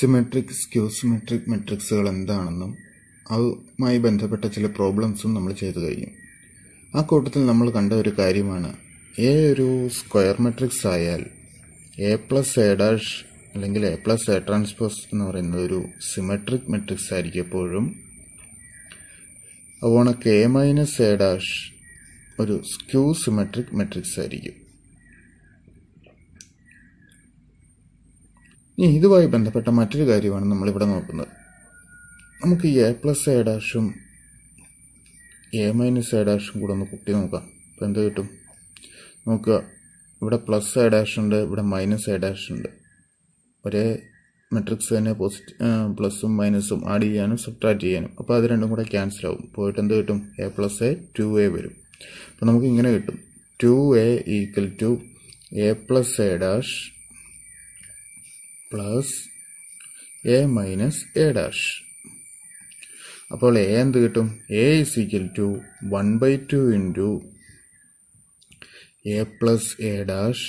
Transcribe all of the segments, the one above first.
Symmetric skew symmetric മെട്രിക്സുകൾ എന്താണെന്നും അതുമായി ബന്ധപ്പെട്ട ചില പ്രോബ്ലംസും നമ്മൾ ചെയ്തു കഴിയും. ആ കൂട്ടത്തിൽ നമ്മൾ കണ്ട ഒരു കാര്യമാണ് എ ഒരു സ്ക്വയർ മെട്രിക്സ് ആയാൽ എ പ്ലസ് എ ഡാഷ് അല്ലെങ്കിൽ എ പ്ലസ് എ ട്രാൻസ്പോസ് എന്ന് പറയുന്ന ഒരു സിമെട്രിക് മെട്രിക്സ് ആയിരിക്കും എപ്പോഴും. അതുപോലെ കെ മൈനസ് എ ഡാഷ് ഒരു സ്ക്യൂ സിമെട്രിക് മെട്രിക്സ് ആയിരിക്കും. ഇനി ഇതുമായി ബന്ധപ്പെട്ട മറ്റൊരു കാര്യമാണ് നമ്മളിവിടെ നോക്കുന്നത്. നമുക്ക് എ പ്ലസ് എ ഡാഷും എ മൈനസ് എ ഡാഷും കൂടെ ഒന്ന് കൂട്ടി നോക്കാം. അപ്പോൾ എന്ത് കിട്ടും നോക്കുക. ഇവിടെ പ്ലസ് എ ഡാഷുണ്ട്, ഇവിടെ മൈനസ് എ ഡാഷുണ്ട്. ഒരേ മെട്രിക്സ് തന്നെ പ്ലസും മൈനസും ആഡ് ചെയ്യാനും സബ്ട്രാക്ട് ചെയ്യാനും. അപ്പോൾ അത് രണ്ടും കൂടെ ക്യാൻസൽ ആവും. പോയിട്ട് എന്ത് കിട്ടും എ പ്ലസ് എ 2a വരും. അപ്പോൾ നമുക്ക് ഇങ്ങനെ കിട്ടും 2a equal to A plus A dash plus A minus A dash. അപ്പോൾ എ എന്ത് കിട്ടും A is equal to 1/2 into A plus A dash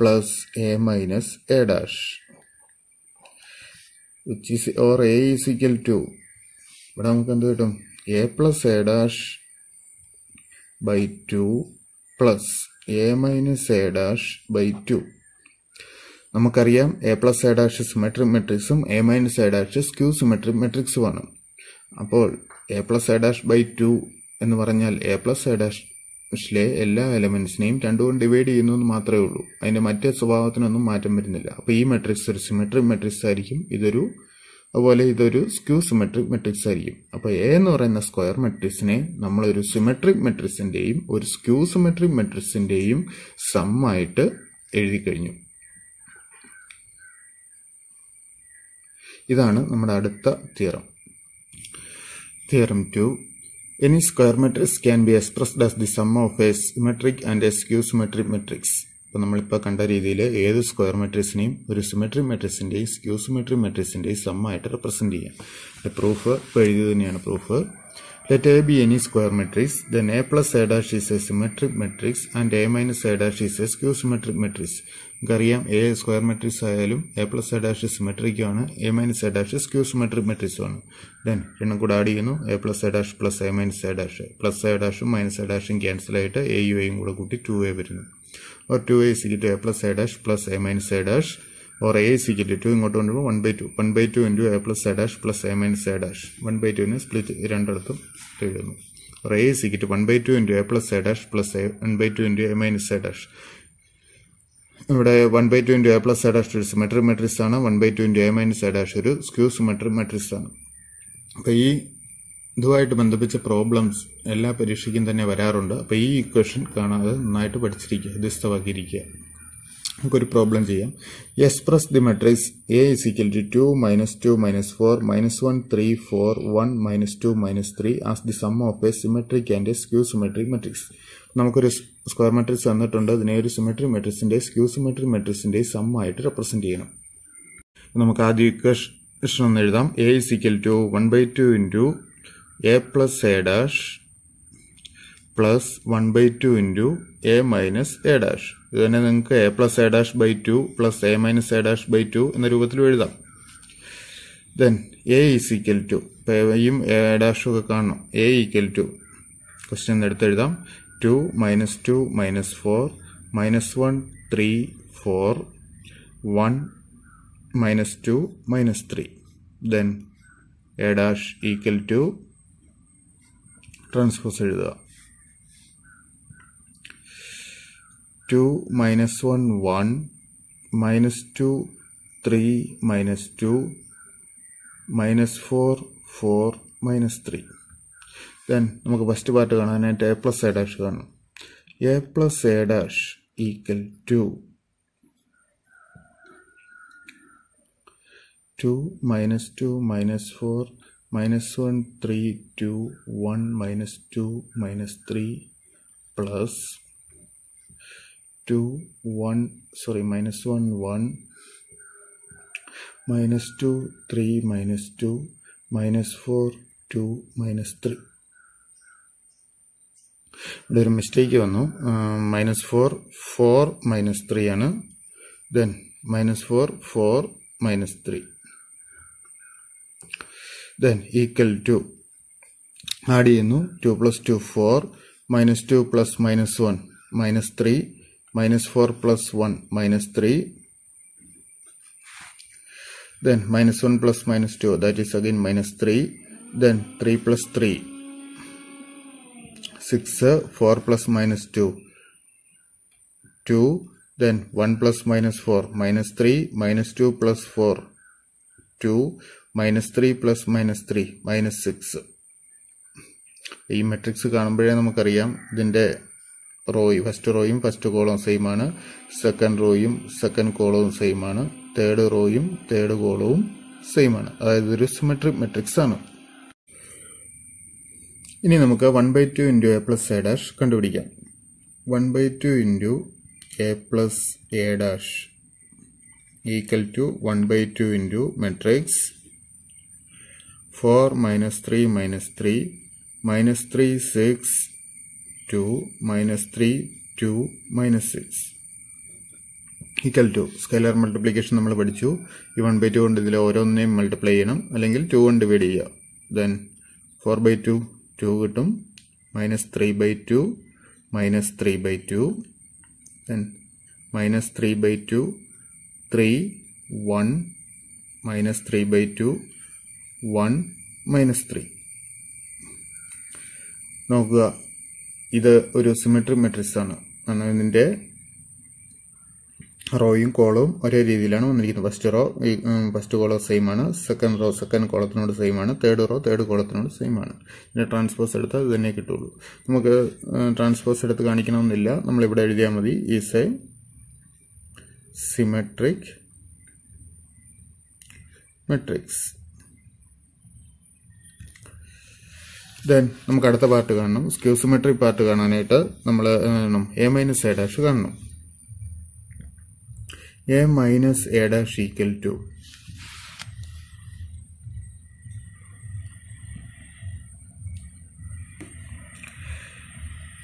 plus A minus A dash which is or A is equal to ഇവിടെ നമുക്ക് എന്ത് കിട്ടും A plus A dash by 2 plus A minus A dash by 2. നമുക്കറിയാം A plus A dash symmetric മെട്രിക്സും A minus A dash skew symmetric മെട്രിക്സുമാണ്. അപ്പോൾ A plus A dash by 2 എന്ന് പറഞ്ഞാൽ എ പ്ലസ് എ ഡാഷിലെ എല്ലാ എലമെൻറ്റ്സിനെയും രണ്ടുകൊണ്ട് ഡിവൈഡ് ചെയ്യുന്നു എന്ന് മാത്രമേ ഉള്ളൂ. അതിൻ്റെ മറ്റേ സ്വഭാവത്തിനൊന്നും മാറ്റം വരുന്നില്ല. അപ്പോൾ ഈ മെട്രിക്സ് ഒരു സിമെട്രിക് മെട്രിക്സ് ആയിരിക്കും, അതുപോലെ ഇതൊരു സ്ക്യൂ സിമെട്രിക് മെട്രിക്സ് ആയിരിക്കും. അപ്പോൾ എ എന്ന് പറയുന്ന സ്ക്വയർ മെട്രിക്സിനെ നമ്മളൊരു സിമെട്രിക് മെട്രിക്സിൻ്റെയും ഒരു സ്ക്യൂ സിമെട്രിക് മെട്രിക്സിൻ്റെയും സമ്മായിട്ട് എഴുതി കഴിഞ്ഞു. ഇതാണ് നമ്മുടെ അടുത്ത theorem, theorem 2. Any square matrix can be expressed as the sum of a symmetric and a skew symmetric matrix. അപ്പോൾ നമ്മളിപ്പോൾ കണ്ട രീതിയിൽ ഏത് സ്ക്വയർ മെട്രിക്സിനെയും ഒരു സിമെട്രിക് മെട്രിക്സിൻ്റെയും സ്ക്യൂ സിമെട്രിക് മെട്രിക്സിൻ്റെയും സമ്മായിട്ട് റിപ്രസെൻറ്റ് ചെയ്യാം. പ്രൂഫ് ഇപ്പോൾ എഴുതി തന്നെയാണ് proof. Let A be any square matrix, then A plus A dash is a symmetric matrix and A minus A dash is a skew symmetric matrix. നമുക്കറിയാം A square matrix ആയാലും A plus A dash സിമെട്രിക്കുമാണ്, A minus A dash skew symmetric മെട്രിക്സുമാണ്. Then രണ്ടും കൂടെ add ചെയ്യുന്നു, A plus A dash plus A minus A dash. Plus A ഡാഷും minus A ഡാഷും ക്യാൻസലായിട്ട് എയും കൂടെ കൂട്ടി 2a വരുന്നു. Or 2a is equal to A plus A dash plus A minus A dash. Or A is equal to 2 ഇങ്ങോട്ട് കൊണ്ടുപോകുമ്പോൾ 1/2 into A plus A dash plus A minus A dash. 1/2 split രണ്ടിടത്തും എഴുതുന്നു. Or A is equal to 1/2 into A plus A dash plus A 1/2 into A minus A dash. ഇവിടെ 1/2 into A plus A dash ഒരു symmetric matrix ആണ്, 1/2 into A minus A dash ഒരു skew symmetric matrix ആണ്. അപ്പോൾ ഈ ഇതുമായിട്ട് ബന്ധിപ്പിച്ച problems എല്ലാ പരീക്ഷയ്ക്കും തന്നെ വരാറുണ്ട്. അപ്പോൾ ഈ ഇക്വേഷൻ കാണാതെ നന്നായിട്ട് പഠിച്ചിരിക്കുക, അധ്യസ്ഥമാക്കിയിരിക്കുക. നമുക്കൊരു പ്രോബ്ലം ചെയ്യാം. Express the matrix A is equal to 2 - 2 - 4 - 1 3 4 1 - 2 - 3 as the sum of a symmetric and a skew symmetric matrix. നമുക്കൊരു സ്ക്വയർ മെട്രിക്സ് തന്നിട്ടുണ്ട്, അതിനെ ഒരു സിമെട്രിക് മെട്രിക്സിൻ്റെ സ്ക്യൂ സിമെട്രിക് മെട്രിക്സിൻ്റെ സം ആയിട്ട് റെപ്രസെൻറ്റ് ചെയ്യണം. നമുക്ക് ആദ്യം ഇക്വേഷൻ ഒന്ന് എഴുതാം. A is equal to 1/2 into A plus A dash plus 1/2 into A minus A dash. ഇത് തന്നെ നിങ്ങൾക്ക് A plus A dash by 2 plus A minus A dash by 2 എന്ന രൂപത്തിൽ എഴുതാം. Then A is equal to, എയും A ഡാഷും ഒക്കെ കാണണം, എ ഈക്വൽ ടു ക്വസ്റ്റ്യൻ എടുത്തെഴുതാം 2 - 2 - 4 -1 3 4 1 -2 -3. Then A dash equal to transpose എഴുതുക 2 - 1 1 -2 3 -2 -4 4 -3. ദെൻ നമുക്ക് ഫസ്റ്റ് പാർട്ട് കാണാനായിട്ട് എ പ്ലസ് എ ഡാഷ് കാണണം. A plus A dash equal to 2 - 2 - 4 -1 3 2 1 -2 -3 plus 1 -2 3 -2 -4 2 -3. ഇവിടെ ഒരു മിസ്റ്റേക്ക് വന്നു, -4 4 -3 ആണ്. Then -4 4 minus 3. Then equal to add 2 plus 2 4 minus 2 plus minus 1 minus 3 minus 4 plus 1 minus 3. Then minus 1 plus minus 2, that is again minus 3. Then 3 plus 3 6. 4 plus minus 2 2. Then 1 plus minus 4 minus 3. Minus 2 plus 4 2. Minus 3 plus minus 3 minus 6. E matrix കാണുമ്പോഴേ നമുക്കറിയാം ഇതിന്റെ റോയും first കോളവും same ആണ്, second റോയും second കോളവും same ആണ്, third റോയും തേർഡ് കോളവും സെയിം ആണ്. അതായത് ഒരു സിമെട്രിക് മാട്രിക്സ് ആണ്. ഇനി നമുക്ക് 1/2 into a plus a dash കണ്ടുപിടിക്കാം. 1/2 into a plus a dash equal to 1/2 into matrix 4 minus 3 minus 3 minus 3 6 2 minus 3 2 minus 6 equal to scalar multiplication നമ്മൾ പഠിച്ചു. ഈ 1/2 കൊണ്ട് ഇതിലെ ഓരോന്നിനെയും മൾട്ടിപ്ലൈ ചെയ്യണം, അല്ലെങ്കിൽ 2 കൊണ്ട് ഡിവൈഡ് ചെയ്യുക. ദെൻ 4/2 2 കിട്ടും, minus 3/2 minus 3/2, then minus 3/2 3 1 minus 3/2 1 minus 3. നോക്കുക, ഇത് ഒരു സിമെട്രിക് മാട്രിക്സ് ആണ്. കാരണം ഇതിന്റെ റോയും കോളവും ഒരേ രീതിയിലാണ് വന്നിരിക്കുന്നത്. ഫസ്റ്റ് കോളം സെയിം ആണ്, സെക്കൻഡ് റോ സെക്കൻഡ് കോളത്തിനോട് സെയിം ആണ്, തേർഡ് റോ തേർഡ് കോളത്തിനോട് സെയിം ആണ്. ഇതിന്റെ ട്രാൻസ്പോസ് എടുത്താൽ ഇത് തന്നെ കിട്ടുള്ളൂ. നമുക്ക് ട്രാൻസ്പോസ് എടുത്ത് കാണിക്കണമെന്നില്ല, നമ്മളിവിടെ എഴുതിയാൽ മതി. Is a symmetric matrix. Then നമുക്ക് അടുത്ത പാർട്ട് കാണണം. സ്ക്യൂ സിമെട്രി പാർട്ട് കാണാനായിട്ട് നമ്മൾ എ മൈനസ് എ ഡാഷ് കാണണം. A minus A dash equal to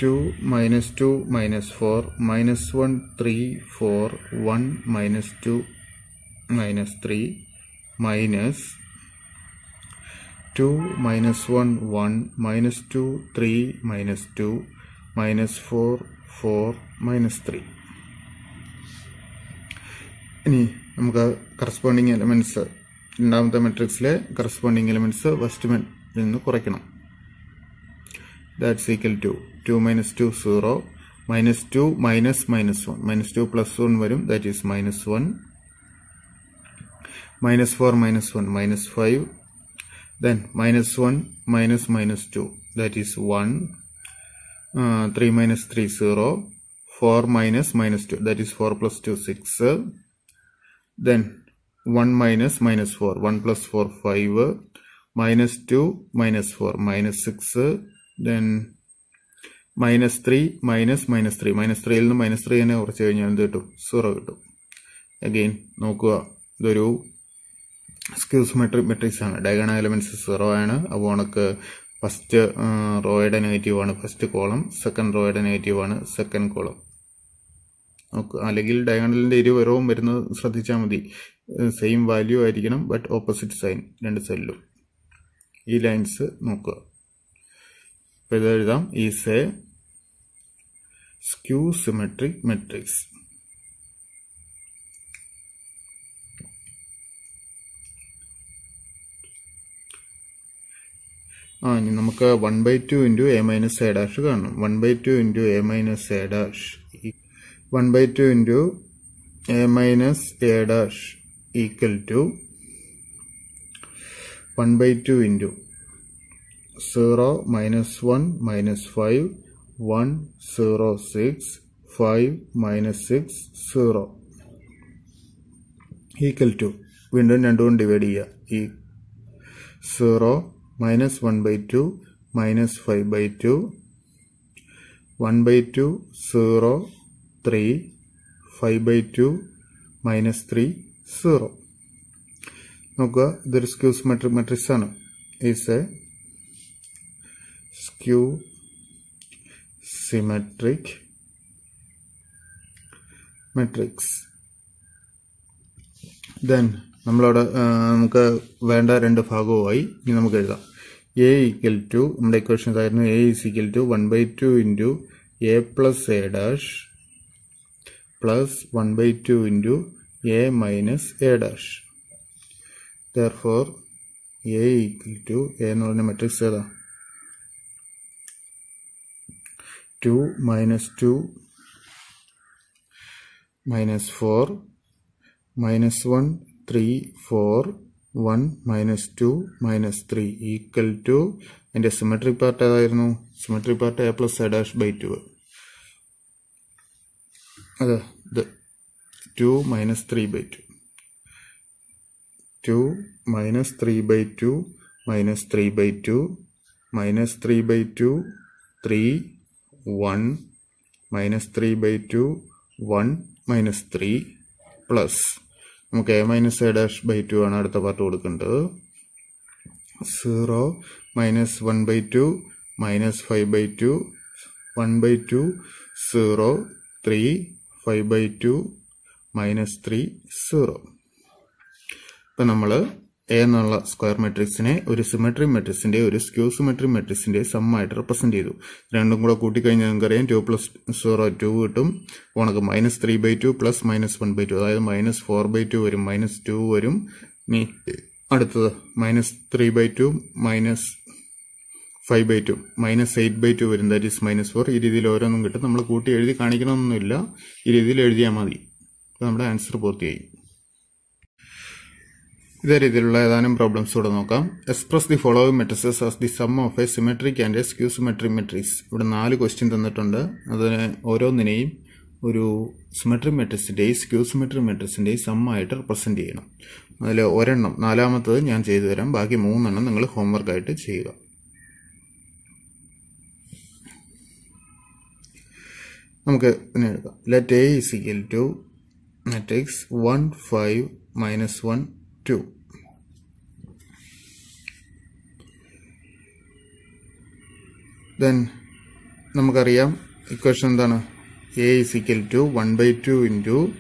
two minus four minus 1 3 4 1 minus 2 minus 3 minus 2 minus 1 1 minus 2 3 minus 2 minus 4 4 minus 3. ഇനി നമുക്ക് corresponding elements, രണ്ടാമത്തെ മെട്രിക്സിലെ കറസ്പോണ്ടിങ് എലമെന്റ്സ് ഫസ്റ്റ് മെട്രിക്സിൽ നിന്ന് കുറയ്ക്കണം. That's equal to 2 minus 2 0 minus 2 minus minus 1 minus 2 plus 1 വരും, that is minus 1 minus 4 minus 1 minus 5. Then minus 1 minus minus 2, that is 1, 3 minus 3 0, 4 minus minus 2, that is 4 plus 2 6, then 1 minus minus 4, 1 plus 4 5, minus 2 minus 4 minus 6, then minus 3 minus minus 3, minus 3 ൽ നിന്ന് minus 3 നെ കുറച്ച് കഴിഞ്ഞാൽ എന്ത് കിട്ടും? 0 കിട്ടും. Again നോക്കുക, ഇതൊരു സ്ക്യൂ സിമെട്രിക് മെട്രിക്സ് ആണ്. ഡയഗണൽ എലമെന്റ്സ് 0 ആണ്. അപ്പോൾ നമുക്ക് ഫസ്റ്റ് റോയുടെ നെഗറ്റീവ് ആണ് ഫസ്റ്റ് കോളം, സെക്കൻഡ് റോയുടെ നെഗറ്റീവ് ആണ് സെക്കൻഡ് കോളം. അല്ലെങ്കിൽ ഡയഗണലിന്റെ ഇരുവരവും വരുന്നത് ശ്രദ്ധിച്ചാൽ മതി. സെയിം വാല്യൂ ആയിരിക്കണം, ബട്ട് ഓപ്പോസിറ്റ് സൈൻ രണ്ട് സെല്ലും. ഈ ലൈൻസ് നോക്കുക. ഇപ്പോൾ ഇത് എഴുതാം, is a skew symmetric matrix. ഇനി നമുക്ക് 1/2 into A minus A dash കാണണം. 1/2 into A minus A dash 1/2 into A minus A dash equal to 1/2 into 0 minus 1 minus 5 1 0 6 5 minus 6 0 equal to വീണ്ടും രണ്ടും ഡിവൈഡ് ചെയ്യുക. ഈ 0 minus 1 by 2 minus 5 by 2 1 by 2 0 3 5 by 2 minus 3 0. നോക്കുക, ഇതൊരു skew symmetric matrix ആണ്. Is a skew symmetric matrix. Then A equal to, my equations are A is equal to 1 by 2 into A plus A dash plus 1 by 2 into A minus A dash. Therefore, A equal to A no matrix A 2 minus 4 minus 1 3 4 1 minus 2 minus 3 equal to, and a symmetric part A plus A dash by 2. The 2 minus 3 by 2. 2 minus 3 by 2 minus 3 by 2 minus 3 by 2 3 1 minus 3 by 2 1 minus 3 plus. Okay, minus A dash by 2 and the part 0 minus 1 by 2 minus 5 by 2 1 by 2 0 3 5 by 2 minus 3 0. Now A nalla square matrix ne or symmetry matrix in a skew symmetry matrix in sum might represent you. Random kutika 2 plus 0 2 1 minus 3 by 2 plus minus 1 by 2 minus 4 by 2 minus 2 minus 3 by 2 minus 5 by 2 minus 8 by 2 that is minus 4 answer. Express the following matrices as the sum of a symmetric and a skew symmetric matrix. If you have a question, you can use a symmetric matrix and a skew symmetric matrix. If you have let A is equal to matrix 1, 5, minus 1, 2. Then namakariya equation A is equal to 1 by 2 into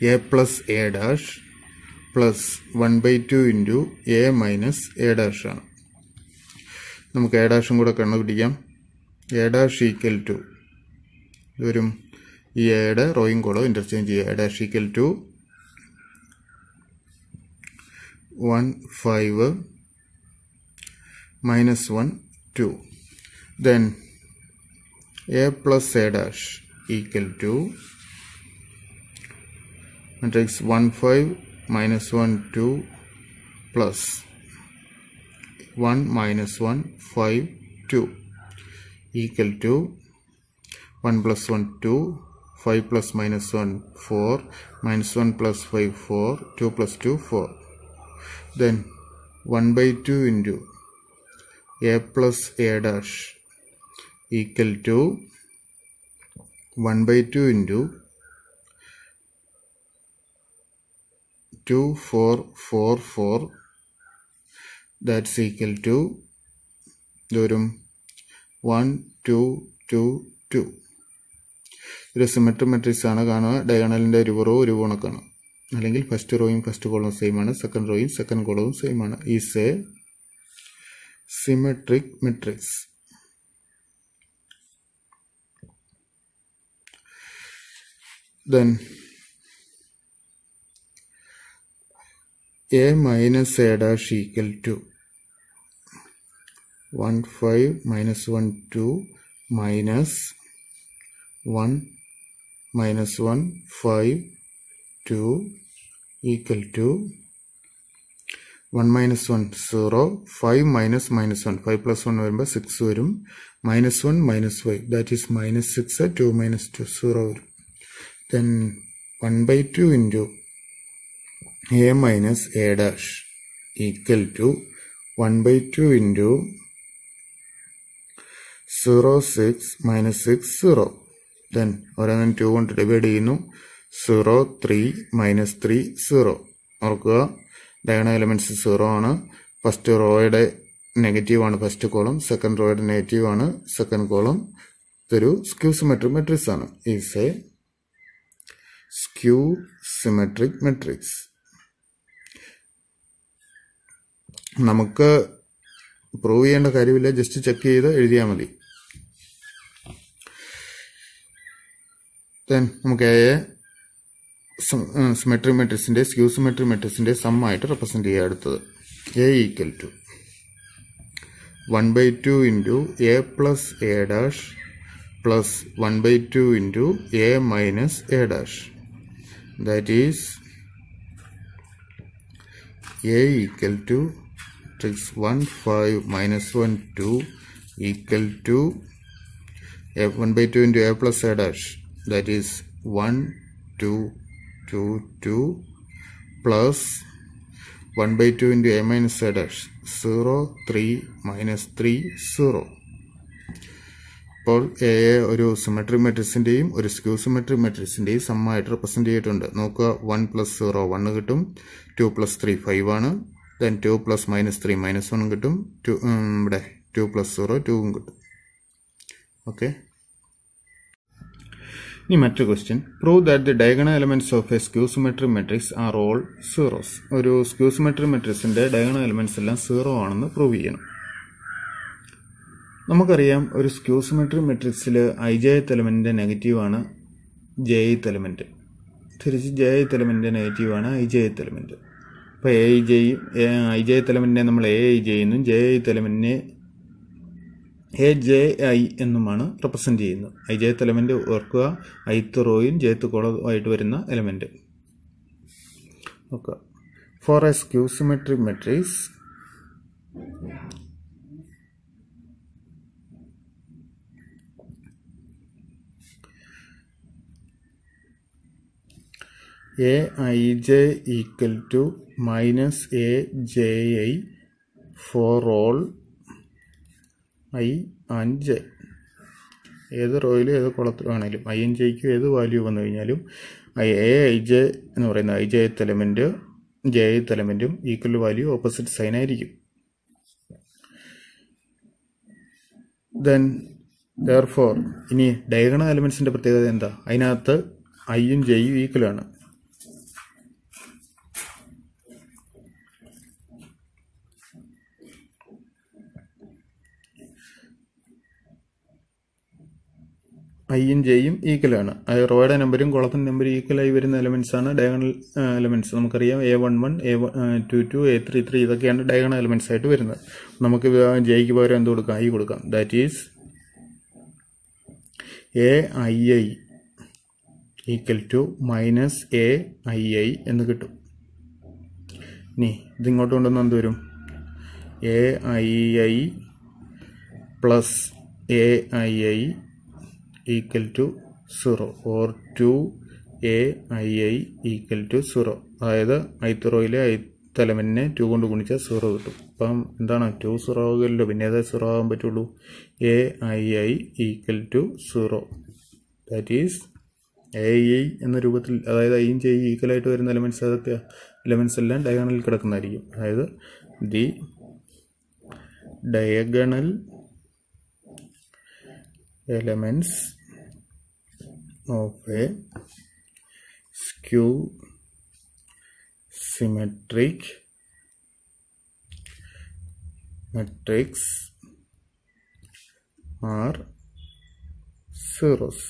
A plus A dash plus 1 by 2 into A minus A dash. Namak A dash A dash equal to A dash rowing interchange A dash equal to 1 5 minus 1 2. Then A plus A dash equal to matrix 1 5 minus 1 2 plus 1 minus 1 5 2 equal to 1 plus 1 2 5 plus minus 1 4 minus 1 plus 5 4 2 plus 2 4. Then 1 by 2 into A plus A dash equal to 1 by 2 into 2 4 4 4 that's equal to 1 2 2 2. It is symmetric matrix diagonal in the river. First row in first column same, second row in second column same is a symmetric matrix. Then A minus A dash equal to 1 5 minus 1 2 minus 1 minus 1 5 2 equal to 1 minus 1 0 5 minus minus 1 5 plus 1 over 6 minus 1 minus 5 that is minus 6 2 minus 2 0. Then 1 by 2 into A minus A dash equal to 1 by 2 into 0 6 minus 6 0. Then 2 1 divide 0 3 minus 3 0 or diagonal elements 0 on first row negative on first column, second row negative on second column. Skew symmetric matrix is a skew symmetric matrix. Namukka prove cheyanda karyamilla just check cheythu ezhudhiya madi. Then namukku symmetric matrix inde skew symmetric matrix inde sum aayittu represent cheya eduthathu. A equal to 1 by 2 into a plus a dash plus 1 by 2 into a minus a dash, that is a equal to matrix 1 5 minus 1 2 equal to f 1 by 2 into a plus a dash, that is 1 2 2 2 plus 1 by 2 into a minus a dash 0 3 minus 3 0. Now, A or symmetric matrix in or skew symmetric matrix in the sum of represented under 1 plus 0 1 2 plus 3 5 1, then 2 plus minus 3 minus 1 2 plus 0 2. Okay. Next question. Prove that the diagonal elements of a skew symmetric matrix are all zeros. Or skew symmetric matrix in the diagonal elements are zero on the prove. Namakariam or skew symmetric matrix ijth element negative ana jth element. Thirisi jth element negative ana ijth element. By ijth element namal aj in jth element AJI in the manner representing ijth element orca ith row in j to color element. Okay. For a skew symmetric matrix, Aij equal to minus Aji for all I and j. Either oil is a color. I and j is a value of the ij nor an ijth element, jth element equal value opposite sign ID. Then, therefore, in diagonal elements in the particular I not the I and j equal. I and j equal. I row numbering column number equal I written elements on diagonal elements. A11, A22, A33, the kind of diagonal elements side written. Namaka j giver and Duduka. That is Aii equal to minus Aii in the good. Ni, the not on the Nandurum Aii plus Aii equal to 0 or 2aii equal to 0. That is, ith row ile ith element ne 2 kondu gunicha 0 kittu. Appam endana 2 0 agilla pinne eda 0 avan pattullu. Aii equal to 0, that is aii enna roopathil adayithu i and j equal aayittu varuna elements adakka elements ellam diagonal il kidakkunnarikkum. That is the diagonal elements of a skew symmetric matrix are zeros.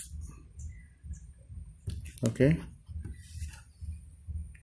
Okay.